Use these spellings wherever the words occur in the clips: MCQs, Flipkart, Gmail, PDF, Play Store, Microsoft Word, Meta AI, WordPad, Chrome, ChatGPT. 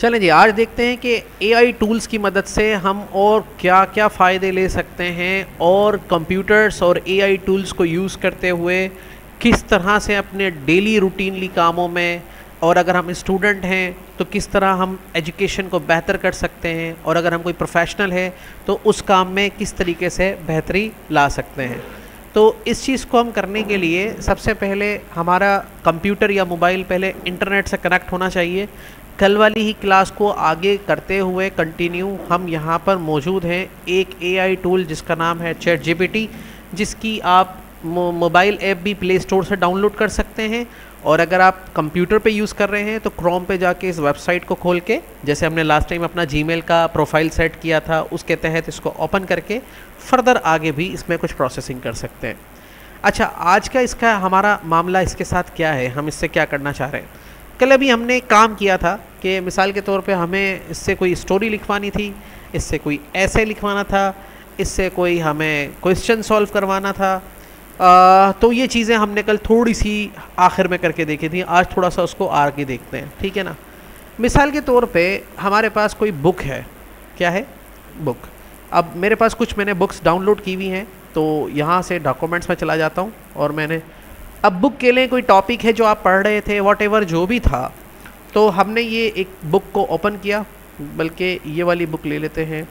चलें जी, आज देखते हैं कि एआई टूल्स की मदद से हम और क्या क्या फ़ायदे ले सकते हैं और कंप्यूटर्स और एआई टूल्स को यूज़ करते हुए किस तरह से अपने डेली रूटीनली कामों में, और अगर हम स्टूडेंट हैं तो किस तरह हम एजुकेशन को बेहतर कर सकते हैं, और अगर हम कोई प्रोफेशनल है तो उस काम में किस तरीके से बेहतरी ला सकते हैं। तो इस चीज़ को हम करने के लिए सबसे पहले हमारा कंप्यूटर या मोबाइल पहले इंटरनेट से कनेक्ट होना चाहिए। कल वाली ही क्लास को आगे करते हुए कंटिन्यू हम यहाँ पर मौजूद हैं एक एआई टूल जिसका नाम है ChatGPT, जिसकी आप मोबाइल ऐप भी प्ले स्टोर से डाउनलोड कर सकते हैं, और अगर आप कंप्यूटर पे यूज़ कर रहे हैं तो क्रोम पे जाके इस वेबसाइट को खोल के, जैसे हमने लास्ट टाइम अपना जीमेल का प्रोफाइल सेट किया था उसके तहत इसको ओपन करके फर्दर आगे भी इसमें कुछ प्रोसेसिंग कर सकते हैं। अच्छा, आज का इसका हमारा मामला इसके साथ क्या है, हम इससे क्या करना चाह रहे हैं। कल अभी हमने काम किया था कि मिसाल के तौर पे हमें इससे कोई स्टोरी लिखवानी थी, इससे कोई ऐसे लिखवाना था, इससे कोई हमें क्वेश्चन सॉल्व करवाना था। तो ये चीज़ें हमने कल थोड़ी सी आखिर में करके देखी थी, आज थोड़ा सा उसको आगे देखते हैं, ठीक है ना। मिसाल के तौर पे हमारे पास कोई बुक है, क्या है, बुक। अब मेरे पास कुछ मैंने बुक्स डाउनलोड की हुई हैं, तो यहाँ से डॉक्यूमेंट्स में चला जाता हूँ और मैंने अब बुक के लिए कोई टॉपिक है जो आप पढ़ रहे थे, वॉट एवर जो भी था, तो हमने ये एक बुक को ओपन किया। बल्कि ये वाली बुक ले लेते हैं,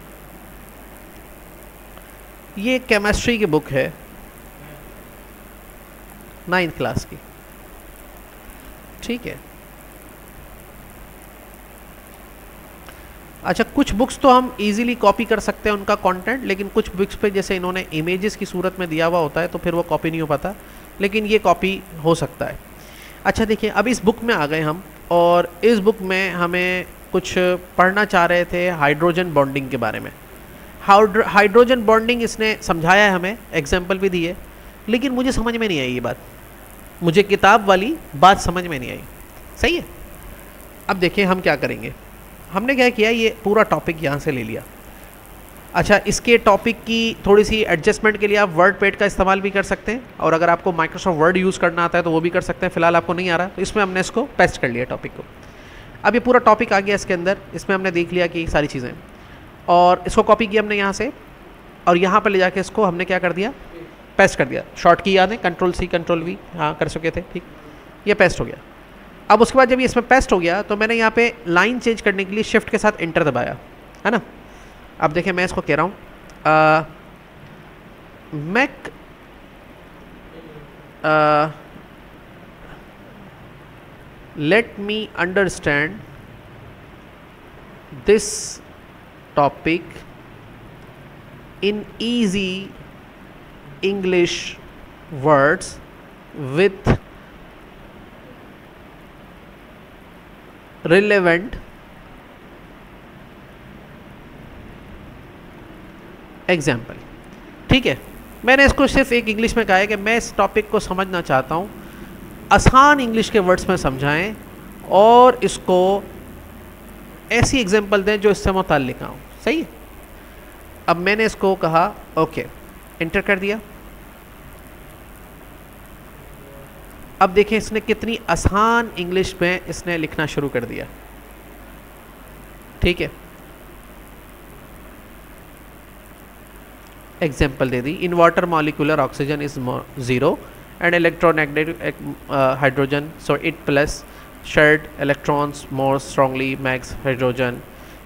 ये केमिस्ट्री की बुक है 9th क्लास की, ठीक है। अच्छा, कुछ बुक्स तो हम इजीली कॉपी कर सकते हैं उनका कंटेंट, लेकिन कुछ बुक्स पे जैसे इन्होंने इमेजेस की सूरत में दिया हुआ होता है तो फिर वो कॉपी नहीं हो पाता, लेकिन ये कॉपी हो सकता है। अच्छा देखिए, अब इस बुक में आ गए हम, और इस बुक में हमें कुछ पढ़ना चाह रहे थे हाइड्रोजन बॉन्डिंग के बारे में। हाइड्रोजन बॉन्डिंग इसने समझाया है, हमें एग्जाम्पल भी दिए, लेकिन मुझे समझ में नहीं आई ये बात, मुझे किताब वाली बात समझ में नहीं आई, सही है। अब देखिए हम क्या करेंगे, हमने क्या किया, ये पूरा टॉपिक यहाँ से ले लिया। अच्छा, इसके टॉपिक की थोड़ी सी एडजस्टमेंट के लिए आप वर्डपैड का इस्तेमाल भी कर सकते हैं, और अगर आपको माइक्रोसॉफ्ट वर्ड यूज़ करना आता है तो वो भी कर सकते हैं। फ़िलहाल आपको नहीं आ रहा तो इसमें हमने इसको पेस्ट कर लिया टॉपिक को। अब ये पूरा टॉपिक आ गया इसके अंदर, इसमें हमने देख लिया कि सारी चीज़ें, और इसको कॉपी किया हमने यहाँ से, और यहाँ पर ले जाके इसको हमने क्या कर दिया, पेस्ट कर दिया। शॉर्ट की याद है, Ctrl C Ctrl V, हाँ कर चुके थे, ठीक। ये पेस्ट हो गया। अब उसके बाद जब ये इसमें पेस्ट हो गया तो मैंने यहाँ पे लाइन चेंज करने के लिए शिफ्ट के साथ एंटर दबाया, है ना। अब देखिए मैं इसको कह रहा हूँ make let me understand this topic in easy English words with relevant example, ठीक है। मैंने इसको सिर्फ एक इंग्लिश में कहा है कि मैं इस टॉपिक को समझना चाहता हूँ, आसान इंग्लिश के वर्ड्स में समझाएं और इसको ऐसी एग्जाम्पल दें जो इससे मुताल्लिक हों, सही है। अब मैंने इसको कहा ओके, एंटर कर दिया। अब देखें इसने कितनी आसान इंग्लिश में इसने लिखना शुरू कर दिया, ठीक है। एग्जाम्पल दे दी, in water molecular oxygen is 0 and electronegative hydrogen, so it plus shared electrons more strongly max hydrogen.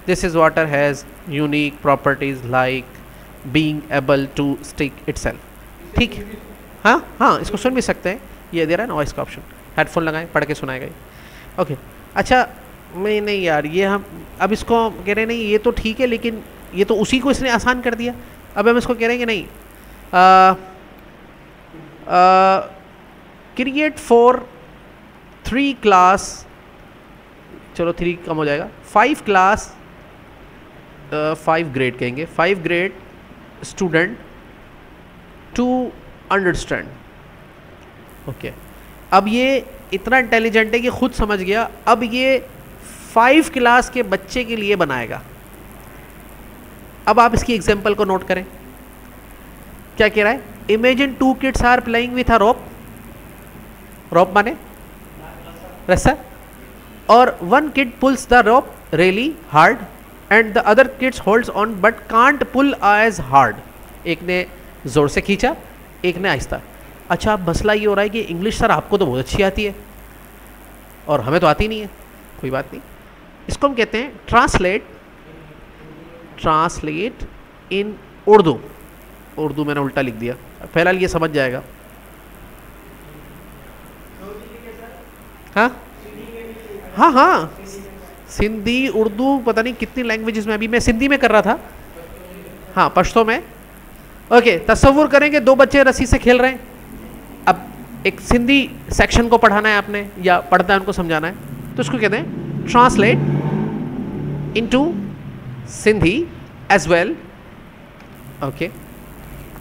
This is water has unique properties like being able to stick itself, ठीक है। हाँ हाँ, इसको सुन भी सकते हैं, ये दे रहा है नॉइस का ऑप्शन। हेडफोन लगाएं, पढ़ के सुनाएगा ये, ओके। अच्छा मैं नहीं यार, ये हम अब इसको कह रहे हैं नहीं ये तो ठीक है, लेकिन ये तो उसी को इसने आसान कर दिया। अब हम इसको कह रहे हैं कि नहीं क्रिएट फॉर 3 क्लास, चलो 3 कम हो जाएगा, 5 क्लास 5 ग्रेड कहेंगे, 5 grade student to understand, okay अब ये इतना इंटेलिजेंट है कि खुद समझ गया। अब ये 5 क्लास के बच्चे के लिए बनाएगा। अब आप इसकी एग्जांपल को नोट करें, क्या कह रहा है, imagine 2 kids are playing with a rope, rope माने रस्सा, और 1 kid pulls the rope really hard and the other kids holds on but can't pull as hard. एक ने ज़ोर से खींचा, एक ने आहिस्ता. अच्छा, अब मसला ये हो रहा है कि इंग्लिश सर आपको तो बहुत अच्छी आती है और हमें तो आती नहीं है. कोई बात नहीं, इसको हम कहते हैं ट्रांसलेट इन उर्दू. उर्दू मैंने उल्टा लिख दिया, फ़िलहाल ये समझ जाएगा. हाँ हाँ हाँ, सिंधी, उर्दू, पता नहीं कितनी लैंग्वेजेस में. अभी मैं सिंधी में कर रहा था, हाँ पश्तो में. ओके, तस्वुर करें कि दो बच्चे रस्सी से खेल रहे हैं. अब एक सिंधी सेक्शन को पढ़ाना है आपने, या पढ़ता है उनको समझाना है, तो इसको कहते हैं translate into Sindhi as well. Okay,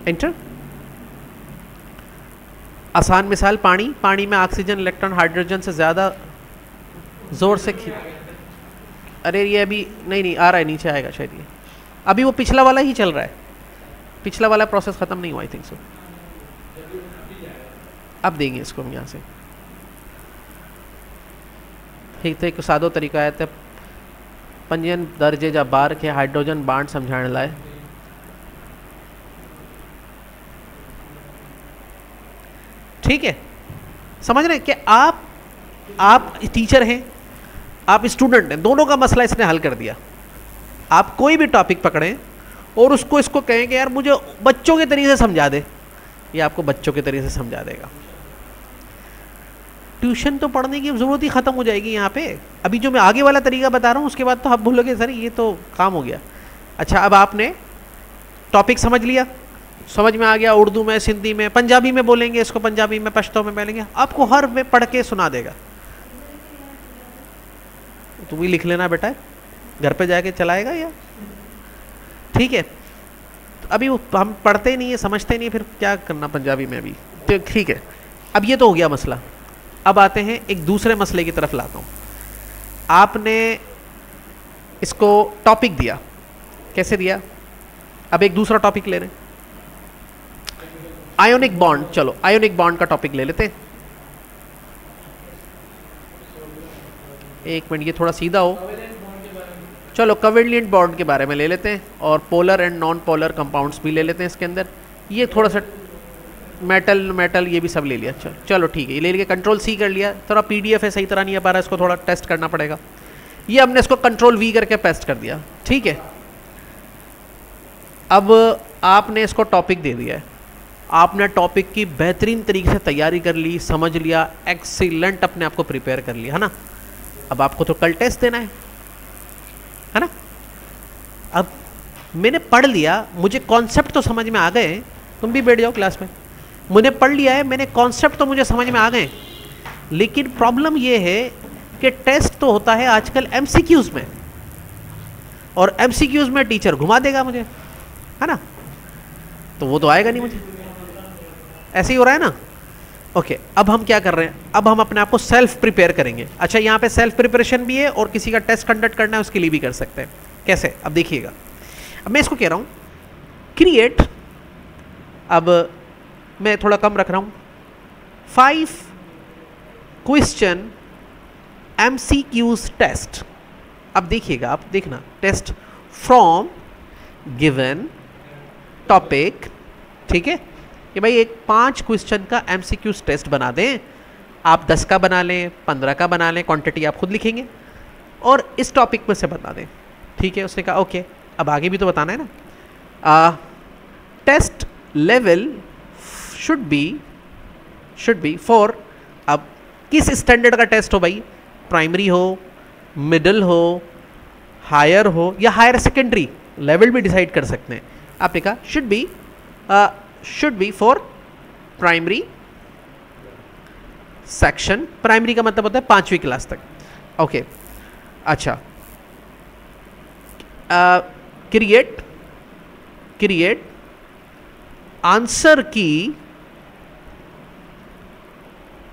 enter. आसान मिसाल, पानी. पानी में ऑक्सीजन, इलेक्ट्रॉन, हाइड्रोजन से ज़्यादा ज़ोर से अरे ये अभी नहीं आ रहा है, नीचे आएगा शायद. ये अभी वो पिछला वाला ही चल रहा है, पिछला वाला प्रोसेस ख़त्म नहीं हुआ आई थिंक सो. अब देंगे इसको हम यहाँ से. ठीक है, एक सादो तरीका है तो पंजन दर्जे जा बार के हाइड्रोजन बांड समझाने लाए. ठीक है, समझ रहे हैं कि आप टीचर हैं, आप स्टूडेंट हैं, दोनों का मसला इसने हल कर दिया. आप कोई भी टॉपिक पकड़ें और उसको इसको कहें कि यार मुझे बच्चों के तरीके से समझा दे, ये आपको बच्चों के तरीके से समझा देगा. ट्यूशन तो पढ़ने की ज़रूरत ही ख़त्म हो जाएगी यहाँ पे. अभी जो मैं आगे वाला तरीका बता रहा हूँ उसके बाद तो आप भूलोगे सर ये तो काम हो गया. अच्छा, अब आपने टॉपिक समझ लिया, समझ में आ गया. उर्दू में, सिंधी में, पंजाबी में बोलेंगे इसको, पंजाबी में, पश्तो में बोलेंगे. आपको हर में पढ़ के सुना देगा. तुम ही लिख लेना बेटा, घर पे जाके चलाएगा या. ठीक है, तो अभी वो हम पढ़ते नहीं है, समझते नहीं, फिर क्या करना पंजाबी में अभी. ठीक है, अब ये तो हो गया मसला. अब आते हैं एक दूसरे मसले की तरफ लाता हूँ. आपने इसको टॉपिक दिया, कैसे दिया? अब एक दूसरा टॉपिक ले रहे हैं, आयोनिक बॉन्ड. चलो आयोनिक बॉन्ड का टॉपिक ले लेते हैं. एक मिनट, ये थोड़ा सीधा हो. चलो कोवेलेंट बॉन्ड के बारे में ले लेते हैं और polar and non polar compounds भी ले लेते हैं इसके अंदर. ये थोड़ा सा मेटल मेटल ये भी सब ले लिया. चलो ठीक है, ये ले लिया. कंट्रोल सी कर लिया. थोड़ा पीडीएफ है, सही तरह नहीं आ पा रहा, इसको थोड़ा टेस्ट करना पड़ेगा. ये हमने इसको कंट्रोल वी करके पेस्ट कर दिया. ठीक है, अब आपने इसको टॉपिक दे दिया है. आपने टॉपिक की बेहतरीन तरीके से तैयारी कर ली, समझ लिया, एक्सीलेंट अपने आप को प्रिपेयर कर लिया, है ना. अब आपको तो कल टेस्ट देना है ना. अब मैंने पढ़ लिया, मुझे कॉन्सेप्ट तो समझ में आ गए. तुम भी बैठ जाओ क्लास में. मैंने पढ़ लिया है, मैंने कॉन्सेप्ट तो मुझे समझ में आ गए, लेकिन प्रॉब्लम ये है कि टेस्ट तो होता है आजकल एमसीक्यूज़ में, और एमसीक्यूज़ में टीचर घुमा देगा मुझे, है ना, तो वो तो आएगा नहीं मुझे. ऐसे ही हो रहा है ना. ओके, अब हम क्या कर रहे हैं? अब हम अपने आप को सेल्फ प्रिपेयर करेंगे. अच्छा, यहाँ पे सेल्फ प्रिपरेशन भी है और किसी का टेस्ट कंडक्ट करना है उसके लिए भी कर सकते हैं. कैसे? अब देखिएगा. अब मैं इसको कह रहा हूँ क्रिएट, अब मैं थोड़ा कम रख रहा हूँ, 5 क्वेश्चन MCQs टेस्ट. अब देखिएगा, आप देखना, टेस्ट फ्रॉम गिवन टॉपिक. ठीक है, कि भाई एक 5 क्वेश्चन का MCQs टेस्ट बना दें. आप 10 का बना लें, 15 का बना लें, क्वांटिटी आप खुद लिखेंगे, और इस टॉपिक में से बता दें. ठीक है, उसने कहा ओके, अब आगे भी तो बताना है ना. Test level should be for, अब किस स्टैंडर्ड का टेस्ट हो भाई? प्राइमरी हो, मिडिल हो, हायर हो, या हायर सेकेंडरी लेवल भी डिसाइड कर सकते हैं. आपने कहा should be for primary section. Primary का मतलब होता है 5वीं क्लास तक. ओके, अच्छा, create answer key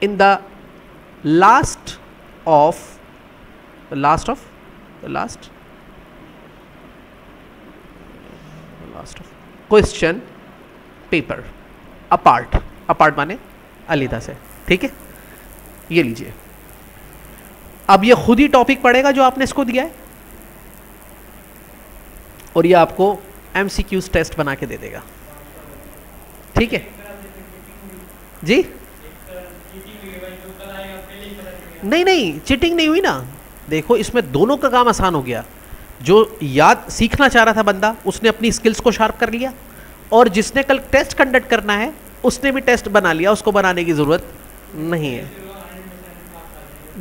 in the last of question paper apart माने अलविदा से. ठीक है, ये लीजिए. अब ये खुद ही टॉपिक पढ़ेगा जो आपने इसको दिया है. और ये आपको MCQs टेस्ट बना के दे देगा। ठीक है जी, नहीं नहीं चीटिंग नहीं हुई ना। देखो इसमें दोनों का काम आसान हो गया, जो याद सीखना चाह रहा था बंदा उसने अपनी स्किल्स को शार्प कर लिया, और जिसने कल टेस्ट कंडक्ट करना है उसने भी टेस्ट बना लिया, उसको बनाने की ज़रूरत नहीं है।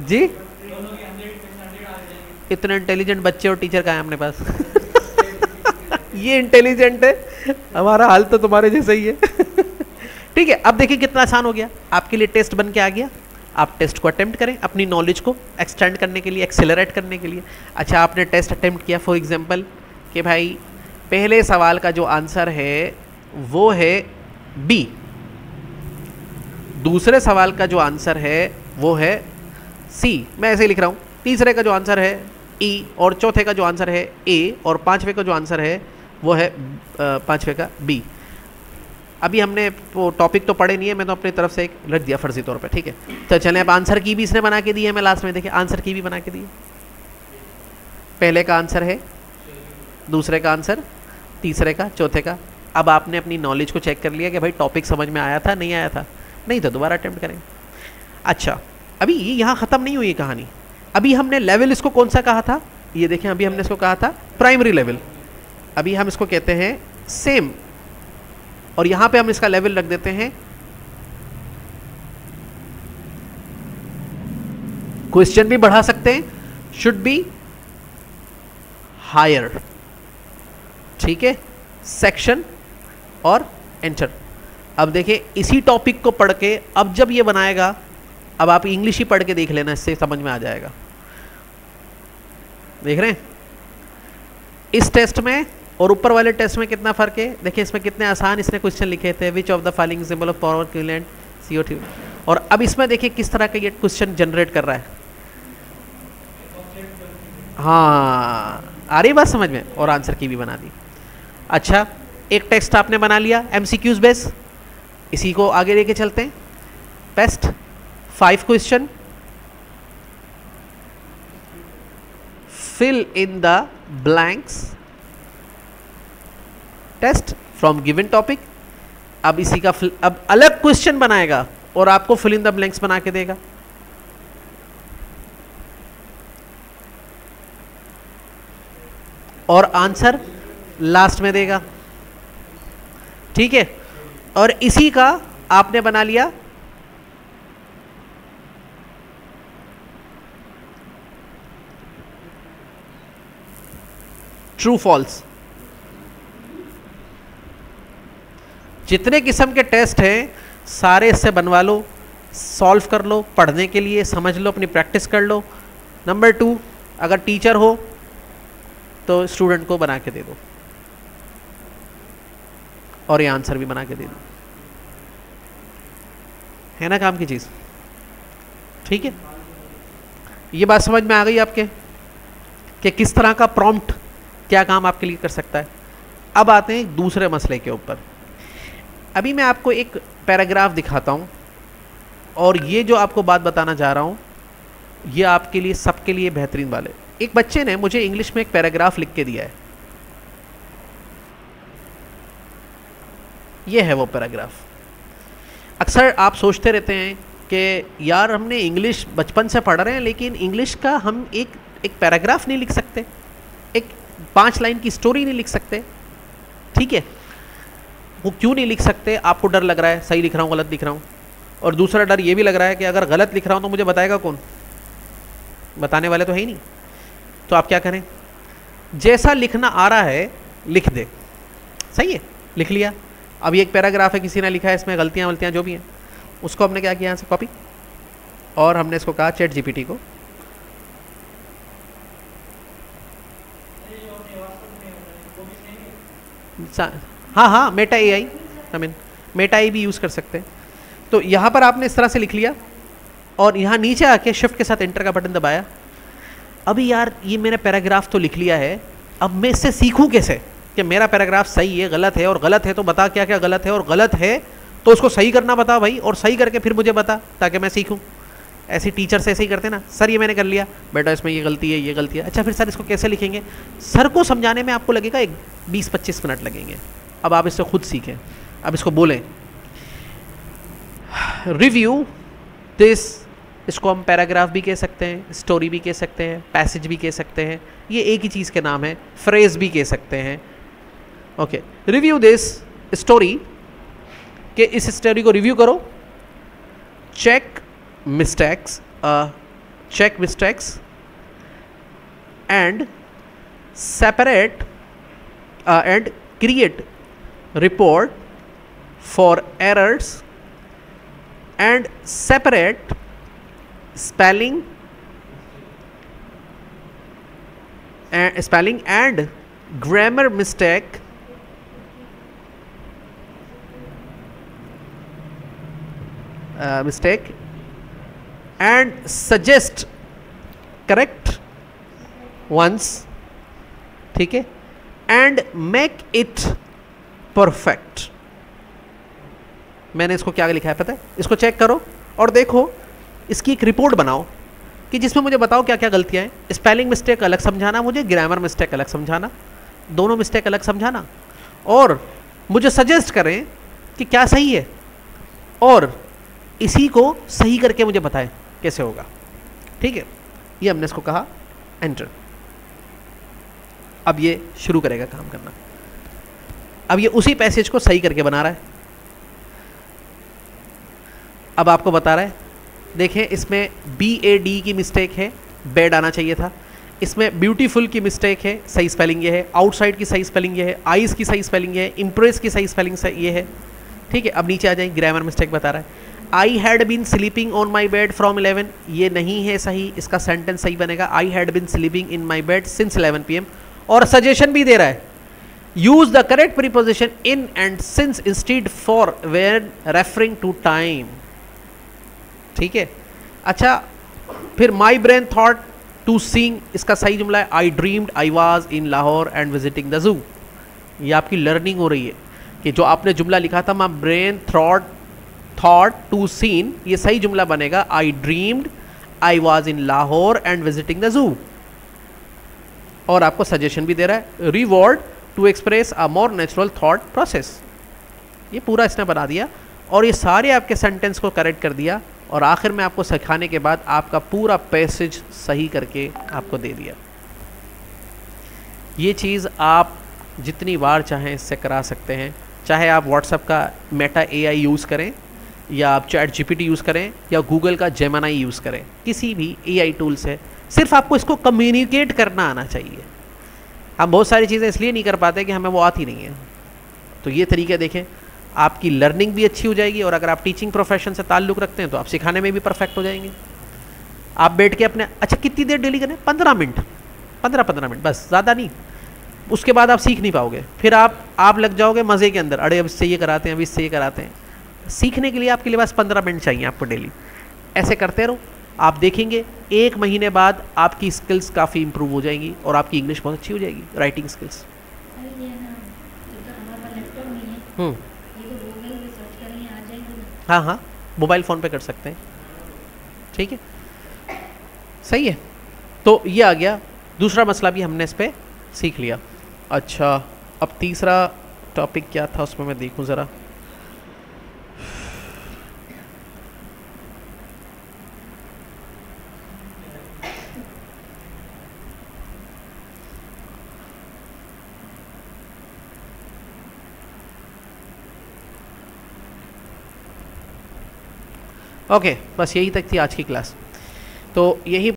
जी इतने इंटेलिजेंट बच्चे और टीचर कहाँ है अपने पास। ये इंटेलिजेंट है, हमारा हाल तो तुम्हारे जैसा ही है। ठीक है, अब देखिए कितना आसान हो गया, आपके लिए टेस्ट बन के आ गया। आप टेस्ट को अटेम्प्ट करें अपनी नॉलेज को एक्सटेंड करने के लिए, एक्सेलरेट करने के लिए। अच्छा, आपने टेस्ट अटेम्प्ट किया फॉर एग्जांपल कि भाई पहले सवाल का जो आंसर है वो है बी, दूसरे सवाल का जो आंसर है वो है सी, मैं ऐसे ही लिख रहा हूँ, तीसरे का जो आंसर है ई, और चौथे का जो आंसर है ए, और पाँचवें का जो आंसर है वो है पाँचवें का बी। अभी हमने वो टॉपिक तो पढ़े नहीं है, मैं तो अपनी तरफ से एक रख दिया फर्जी तौर पे। ठीक है, तो चलें अब आंसर की भी इसने बना के दी है। मैं लास्ट में देखिए आंसर की भी बना के दी है, पहले का आंसर है, दूसरे का आंसर, तीसरे का, चौथे का। अब आपने अपनी नॉलेज को चेक कर लिया कि भाई टॉपिक समझ में आया था नहीं आया था, नहीं तो दोबारा अटैम्प्ट करें। अच्छा, अभी ये यहाँ ख़त्म नहीं हुई कहानी। अभी हमने लेवल इसको कौन सा कहा था, ये देखें, अभी हमने इसको कहा था प्राइमरी लेवल, अभी हम इसको कहते हैं सेम, और यहां पे हम इसका लेवल रख देते हैं क्वेश्चन भी बढ़ा सकते हैं, शुड बी हायर। ठीक है, सेक्शन और एंटर। अब देखिए इसी टॉपिक को पढ़ के अब जब ये बनाएगा, अब आप इंग्लिश ही पढ़ के देख लेना, इससे समझ में आ जाएगा। देख रहे हैं इस टेस्ट में और ऊपर वाले टेस्ट में कितना फ़र्क है। देखिए इसमें कितने आसान इसने क्वेश्चन लिखे थे, which of the following symbol of power covalent CO2, और अब इसमें देखिए किस तरह का ये क्वेश्चन जनरेट कर रहा है। हाँ, आ रही बात समझ में, और आंसर की भी बना दी। अच्छा, एक टेक्स्ट आपने बना लिया MCQs बेस, इसी को आगे लेके चलते हैं। Best 5 question, fill in the blanks test from given topic. अब इसी का अब अलग क्वेश्चन बनाएगा और आपको फिल इन द ब्लैंक्स बना के देगा। और आंसर लास्ट में देगा। ठीक है, और इसी का आपने बना लिया ट्रू फॉल्स। जितने किस्म के टेस्ट हैं सारे इससे बनवा लो, सॉल्व कर लो, पढ़ने के लिए समझ लो, अपनी प्रैक्टिस कर लो। नंबर 2, अगर टीचर हो तो स्टूडेंट को बना के दे दो, और ये आंसर भी बना के दे दो, है ना काम की चीज़। ठीक है, ये बात समझ में आ गई आपके कि किस तरह का प्रॉम्प्ट क्या काम आपके लिए कर सकता है। अब आते हैं दूसरे मसले के ऊपर। अभी मैं आपको एक पैराग्राफ दिखाता हूँ, और ये जो आपको बात बताना चाह रहा हूँ ये आपके लिए सबके लिए बेहतरीन वाले। एक बच्चे ने मुझे इंग्लिश में एक पैराग्राफ लिख के दिया है, ये है वो पैराग्राफ। अक्सर आप सोचते रहते हैं कि यार हमने इंग्लिश बचपन से पढ़ रहे हैं, लेकिन इंग्लिश का हम एक पैराग्राफ नहीं लिख सकते, एक 5 लाइन की स्टोरी नहीं लिख सकते। ठीक है, वो क्यों नहीं लिख सकते? आपको डर लग रहा है सही लिख रहा हूँ गलत लिख रहा हूँ, और दूसरा डर ये भी लग रहा है कि अगर गलत लिख रहा हूँ तो मुझे बताएगा कौन, बताने वाले तो है ही नहीं। तो आप क्या करें, जैसा लिखना आ रहा है लिख दे। सही है, लिख लिया। अब ये एक पैराग्राफ है, किसी ने लिखा है, इसमें गलतियाँ वलतियाँ जो भी हैं, उसको हमने क्या किया यहाँ से कॉपी, और हमने इसको कहा ChatGPT को हाँ, Meta AI, I mean Meta AI भी यूज़ कर सकते हैं। तो यहाँ पर आपने इस तरह से लिख लिया, और यहाँ नीचे आके शिफ्ट के साथ एंटर का बटन दबाया। अभी यार ये मैंने पैराग्राफ तो लिख लिया है, अब मैं इससे सीखूँ कैसे कि मेरा पैराग्राफ सही है गलत है, और गलत है तो बता क्या क्या गलत है, और गलत है तो उसको सही करना बता भाई, और सही करके फिर मुझे बता ताकि मैं सीखूँ। ऐसे टीचर्स ऐसे ही करते ना, सर ये मैंने कर लिया, बेटा इसमें ये गलती है, ये गलती है। अच्छा फिर सर इसको कैसे लिखेंगे? सर को समझाने में आपको लगेगा 20-25 मिनट लगेंगे। अब आप इससे खुद सीखें, अब इसको बोलें रिव्यू दिस, इसको हम पैराग्राफ भी कह सकते हैं, स्टोरी भी कह सकते हैं, पैसेज भी कह सकते हैं, ये एक ही चीज़ के नाम है, फ्रेज़ भी कह सकते हैं। ओके, रिव्यू दिस स्टोरी, के इस स्टोरी को रिव्यू करो, check mistakes and separate and create report for errors and separate spelling and grammar mistake and suggest correct ones ठीक है, and make it perfect। मैंने इसको क्या लिखा है पता है? इसको चेक करो और देखो, इसकी एक रिपोर्ट बनाओ कि जिसमें मुझे बताओ क्या क्या गलतियाँ हैं। स्पेलिंग मिस्टेक अलग समझाना मुझे, ग्रामर मिस्टेक अलग समझाना, दोनों मिस्टेक अलग समझाना, और मुझे सजेस्ट करें कि क्या सही है, और इसी को सही करके मुझे बताएं कैसे होगा। ठीक है, ये हमने इसको कहा एंटर। अब ये शुरू करेगा काम करना। अब ये उसी पैसेज को सही करके बना रहा है। अब आपको बता रहा है, देखें इसमें BAD की मिस्टेक है, बेड आना चाहिए था। इसमें ब्यूटीफुल की मिस्टेक है, सही स्पेलिंग ये है। आउटसाइड की सही स्पेलिंग ये है। आइज़ की सही स्पेलिंग ये है। इम्प्रेस की सही स्पेलिंग ये है। ठीक है, अब नीचे आ जाए, ग्रामर मिस्टेक बता रहा है। I had been sleeping on my bed from 11, ये नहीं है सही। इसका सेंटेंस सही बनेगा, I had been sleeping in my bed since 11 PM। और सजेशन भी दे रहा है, use the correct preposition in and since instead for when referring to time. ठीक है, अच्छा फिर my brain thought to sing, इसका सही जुमला है I dreamed I was in Lahore and visiting the zoo. ये आपकी लर्निंग हो रही है कि जो आपने जुमला लिखा था my brain thought to scene, ये सही जुमला बनेगा I dreamed I was in Lahore and visiting the zoo. और आपको सजेशन भी दे रहा है, reword to express a more natural thought process. ये पूरा इसने बना दिया और ये सारे आपके सेंटेंस को करेक्ट कर दिया, और आखिर में आपको सिखाने के बाद आपका पूरा पैसेज सही करके आपको दे दिया। ये चीज़ आप जितनी बार चाहें इससे करा सकते हैं, चाहे आप व्हाट्सएप का मेटा AI यूज़ करें, या आप ChatGPT यूज़ करें, या गूगल का Gemini यूज़ करें, किसी भी AI टूल से। सिर्फ आपको इसको कम्युनिकेट करना आना चाहिए। हम बहुत सारी चीज़ें इसलिए नहीं कर पाते कि हमें वो आती नहीं है। तो ये तरीके देखें, आपकी लर्निंग भी अच्छी हो जाएगी, और अगर आप टीचिंग प्रोफेशन से ताल्लुक़ रखते हैं तो आप सिखाने में भी परफेक्ट हो जाएंगे। आप बैठ के अपने, अच्छा कितनी देर डेली करें? 15 मिनट बस, ज़्यादा नहीं। उसके बाद आप सीख नहीं पाओगे, फिर आप लग जाओगे मज़े के अंदर, अरे अब इससे ये कराते हैं, अब इससे ये कराते हैं। सीखने के लिए आपके लिए बस 15 मिनट चाहिए आपको डेली। ऐसे करते रहो, आप देखेंगे 1 महीने बाद आपकी स्किल्स काफ़ी इम्प्रूव हो जाएंगी, और आपकी इंग्लिश बहुत अच्छी हो जाएगी, राइटिंग स्किल्स। हाँ, मोबाइल फ़ोन पे कर सकते हैं। ठीक है, सही है। तो ये आ गया दूसरा मसला, भी हमने इस पर सीख लिया। अच्छा, अब तीसरा टॉपिक क्या था, उसमें मैं देखूँ ज़रा। ओके, बस यही तक थी आज की क्लास। तो यही